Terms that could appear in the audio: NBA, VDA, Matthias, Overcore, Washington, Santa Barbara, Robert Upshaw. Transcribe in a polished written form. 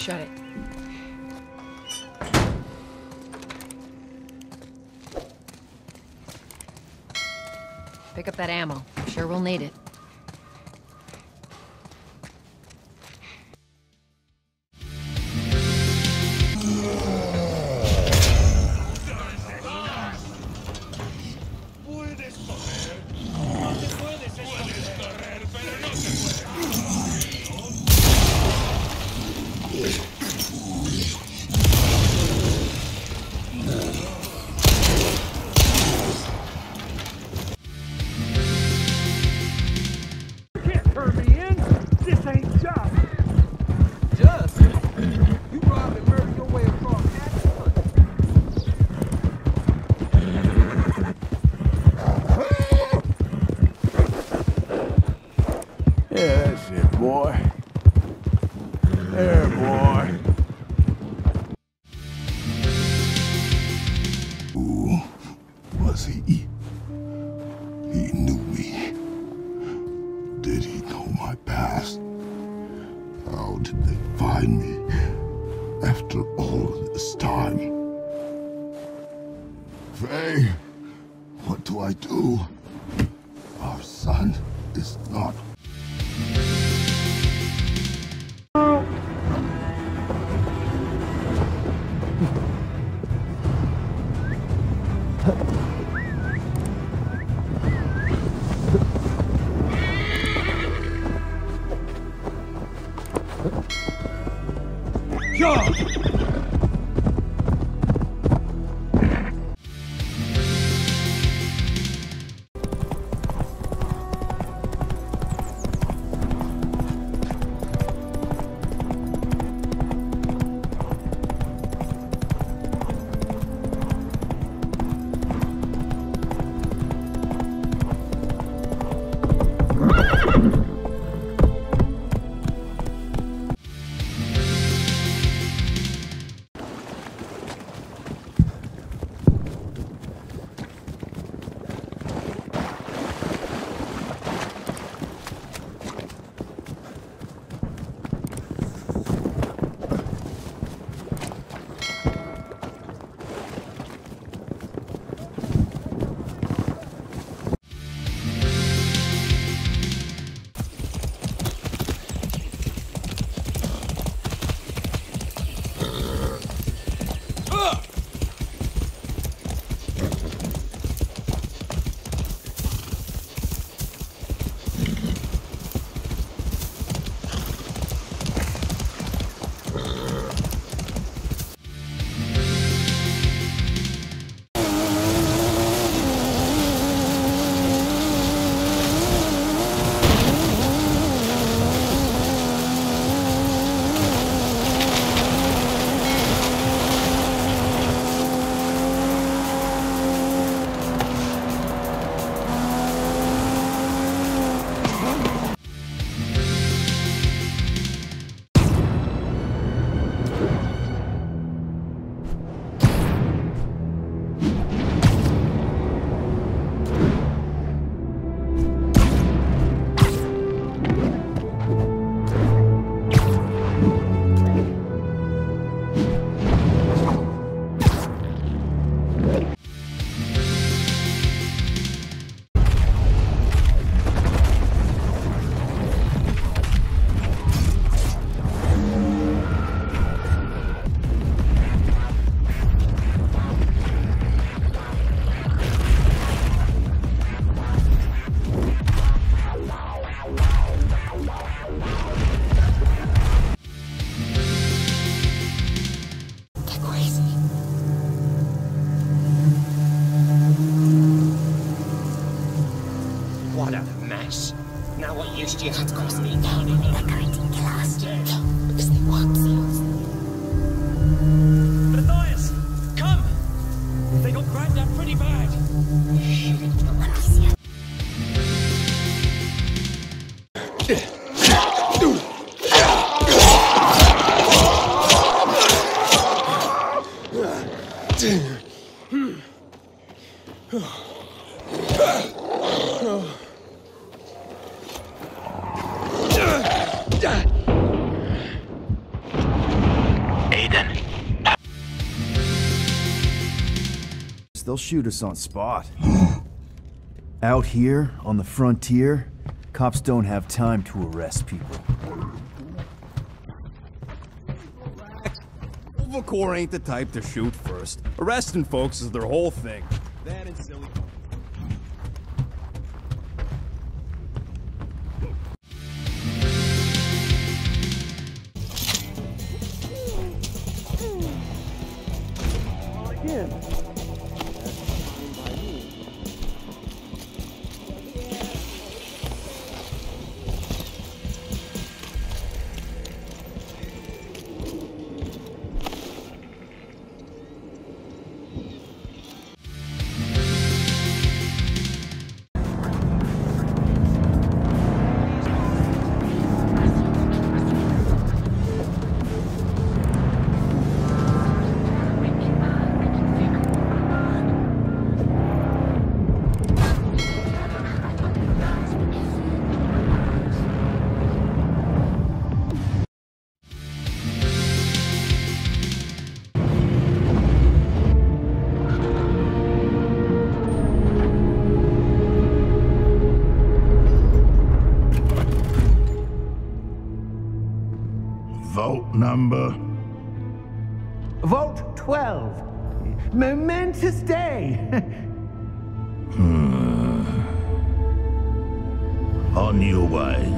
Shut it. Pick up that ammo. I'm sure we'll need it. Matthias, come! They got grabbed up pretty bad. they'll shoot us on spot. Out here, on the frontier, cops don't have time to arrest people. Overcore ain't the type to shoot first. Arresting folks is their whole thing. That is silly. Vote 12. Momentous day. On your way.